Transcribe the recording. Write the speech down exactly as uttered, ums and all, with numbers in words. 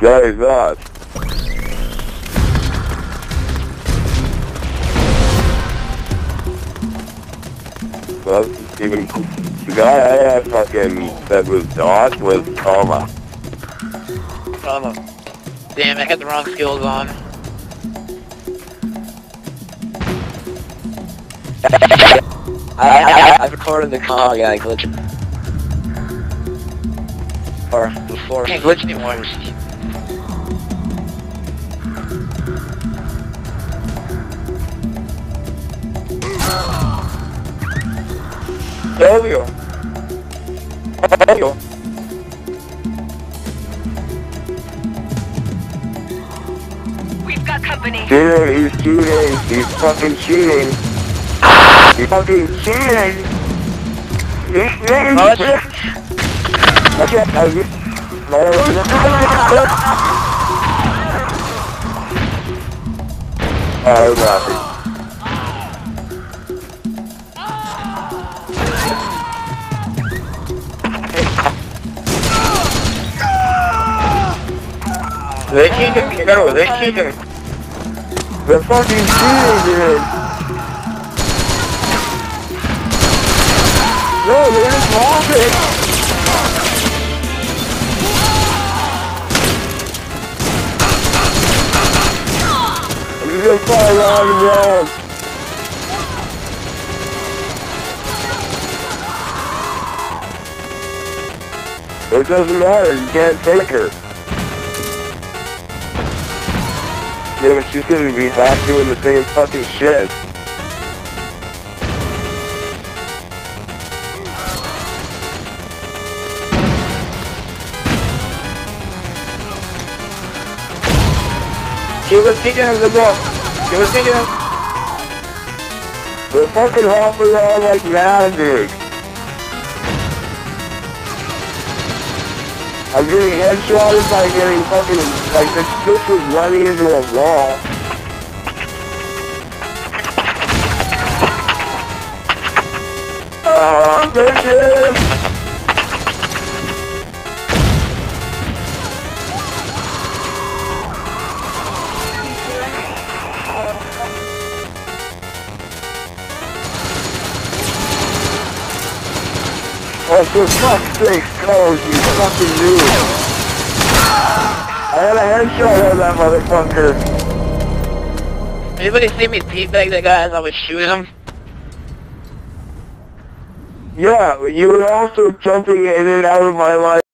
That is odd. Well, even the guy I fucking said was Dot was Tama. Tama. Damn, I had the wrong skills on. I, I, I recorded the call, yeah, I glitched. Or, before. I can't glitch anymore. There we go. There we go. We've got company. Dude, he's cheating. He's fucking cheating. He's fucking cheating. He's cheating. Oh, shit. Okay, I was just... No, no, no, no, no, no. They cheated, no, they cheated. They're fucking cheating, dude. No, they just lost it. You're probably on your own. It doesn't matter, you can't take her. Yeah, but she's gonna be back doing the same fucking shit. She was taking him the book. She was taking him. We're fucking hopping around like magic. I'm getting headshotted by getting fucking, like, this bitch was running into a wall. Oh, bitches! Oh, for fuck's sake, Skulls, you fucking dude. I had a headshot on that motherfucker. Anybody see me teabag that guy as I was shooting him? Yeah, you were also jumping in and out of my life.